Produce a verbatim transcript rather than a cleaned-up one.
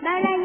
Bye.